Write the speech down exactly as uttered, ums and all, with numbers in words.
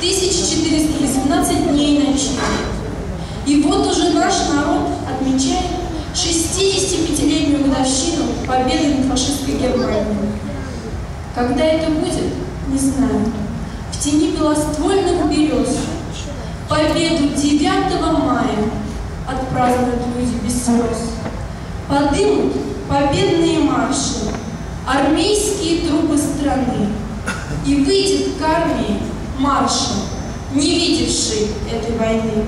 тысяча четыреста восемнадцать дней ночей. И вот уже наш народ отмечает шестидесятипятилетнюю годовщину победы над фашистской Германией. Когда это будет, не знаю. В тени белоствольных берез победу девятого мая отпразднуют люди без слез. Подымут победные марши, армейские трубы страны, и выйдет к армии маршал, не видевший этой войны.